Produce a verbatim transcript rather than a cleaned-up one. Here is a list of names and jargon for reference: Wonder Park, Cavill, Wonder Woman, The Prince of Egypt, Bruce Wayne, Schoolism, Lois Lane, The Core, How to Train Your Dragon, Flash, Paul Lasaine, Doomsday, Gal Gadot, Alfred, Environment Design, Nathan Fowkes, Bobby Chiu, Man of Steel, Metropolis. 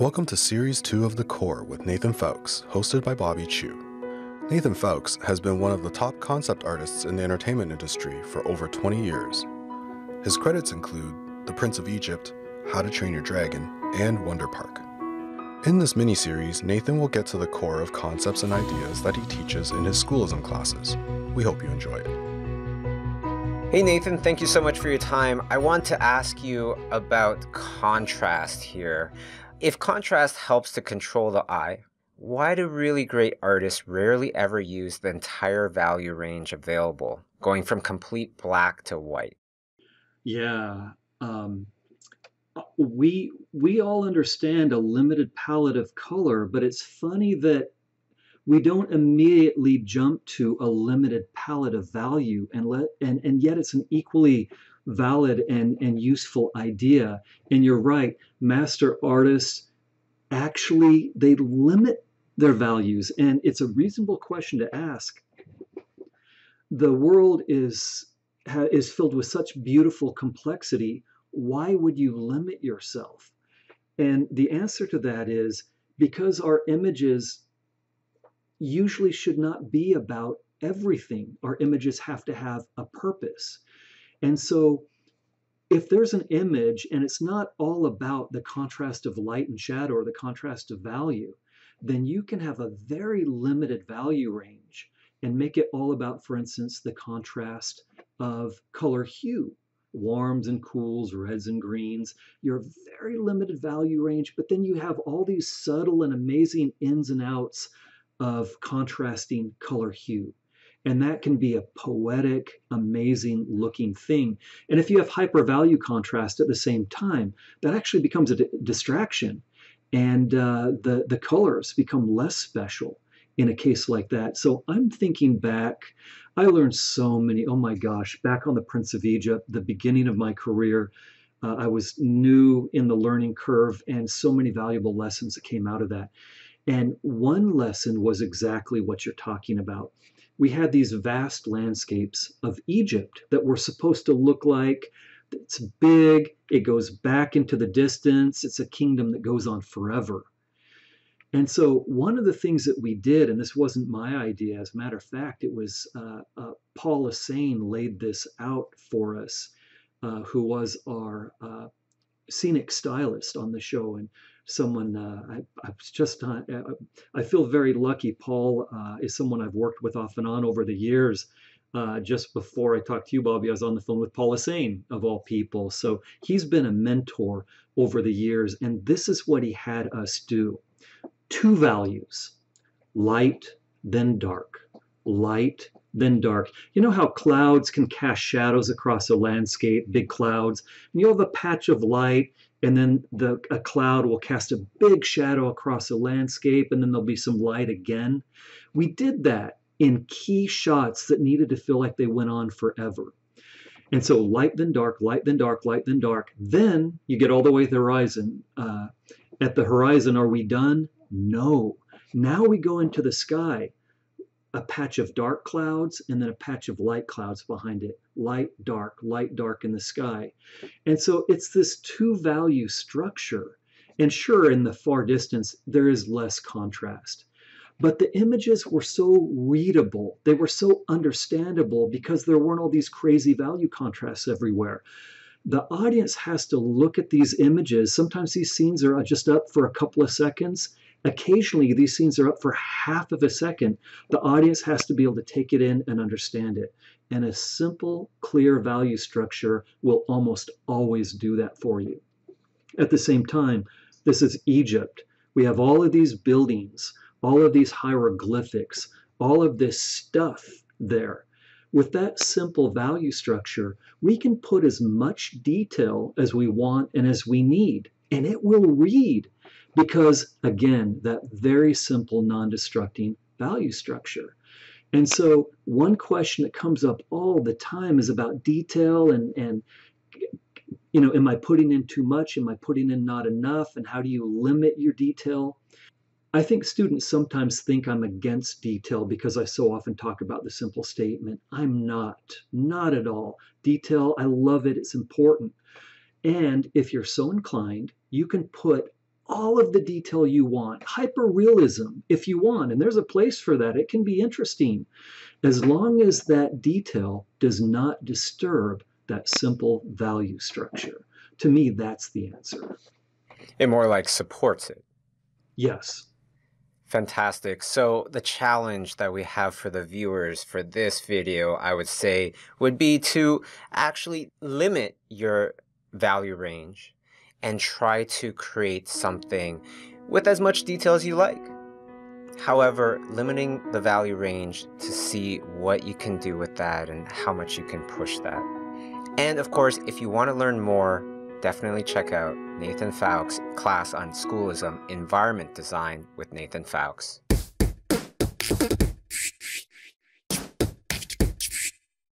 Welcome to Series two of The Core with Nathan Fowkes, hosted by Bobby Chiu. Nathan Fowkes has been one of the top concept artists in the entertainment industry for over twenty years. His credits include The Prince of Egypt, How to Train Your Dragon, and Wonder Park. In this mini-series, Nathan will get to the core of concepts and ideas that he teaches in his Schoolism classes. We hope you enjoy it. Hey Nathan, thank you so much for your time. I want to ask you about contrast here. If contrast helps to control the eye, why do really great artists rarely ever use the entire value range available, going from complete black to white? Yeah, um, we, we all understand a limited palette of color, but it's funny that we don't immediately jump to a limited palette of value, and let and and yet it's an equally valid and and useful idea. And you're right, master artists actually they limit their values, and it's a reasonable question to ask. The world is is filled with such beautiful complexity. Why would you limit yourself? And the answer to that is because our images usually should not be about everything. Our images have to have a purpose. And so if there's an image and it's not all about the contrast of light and shadow or the contrast of value, then you can have a very limited value range and make it all about, for instance, the contrast of color hue, warms and cools, reds and greens. Your very limited value range, but then you have all these subtle and amazing ins and outs of contrasting color hue, and that can be a poetic, amazing looking thing. And if you have hypervalue contrast at the same time, that actually becomes a distraction, and uh, the the colors become less special in a case like that. So I'm thinking back, I learned so many, oh my gosh, back on The Prince of Egypt, the beginning of my career. uh, I was new in the learning curve, and so many valuable lessons that came out of that. And one lesson was exactly what you're talking about. We had these vast landscapes of Egypt that were supposed to look like it's big, it goes back into the distance, it's a kingdom that goes on forever. And so one of the things that we did, and this wasn't my idea, as a matter of fact, it was uh, uh, Paul Lasaine laid this out for us, uh, who was our uh, scenic stylist on the show. And someone uh, I, I was just not, I feel very lucky. Paul uh, is someone I've worked with off and on over the years. Uh, just before I talked to you, Bobby, I was on the phone with Paul Lasaine, of all people. So he's been a mentor over the years, and this is what he had us do. Two values, light, then dark, light, then dark. You know how clouds can cast shadows across a landscape, big clouds, and you'll have a patch of light, and then the, a cloud will cast a big shadow across a landscape, and then there'll be some light again. We did that in key shots that needed to feel like they went on forever. And so light, then dark, light, then dark, light, then dark. Then you get all the way to the horizon. Uh, at the horizon, are we done? No. Now we go into the sky. A patch of dark clouds, and then a patch of light clouds behind it. Light, dark, light, dark in the sky. And so it's this two-value structure. And sure, in the far distance, there is less contrast. But the images were so readable. They were so understandable because there weren't all these crazy value contrasts everywhere. The audience has to look at these images. Sometimes these scenes are just up for a couple of seconds. Occasionally, these scenes are up for half of a second. The audience has to be able to take it in and understand it. And a simple, clear value structure will almost always do that for you. At the same time, this is Egypt. We have all of these buildings, all of these hieroglyphics, all of this stuff there. With that simple value structure, we can put as much detail as we want and as we need, and it will read. Because, again, that very simple, non-destructing value structure. And so one question that comes up all the time is about detail and, and, you know, am I putting in too much? Am I putting in not enough? And how do you limit your detail? I think students sometimes think I'm against detail because I so often talk about the simple statement. I'm not, not at all. Detail, I love it, it's important. And if you're so inclined, you can put all of the detail you want, hyper-realism if you want, and there's a place for that. It can be interesting, as long as that detail does not disturb that simple value structure. To me, that's the answer. It more like supports it. Yes. Fantastic. So the challenge that we have for the viewers for this video, I would say, would be to actually limit your value range and try to create something with as much detail as you like. However, limiting the value range to see what you can do with that and how much you can push that. And of course, if you want to learn more, definitely check out Nathan Fowkes' class on Schoolism, Environment Design with Nathan Fowkes.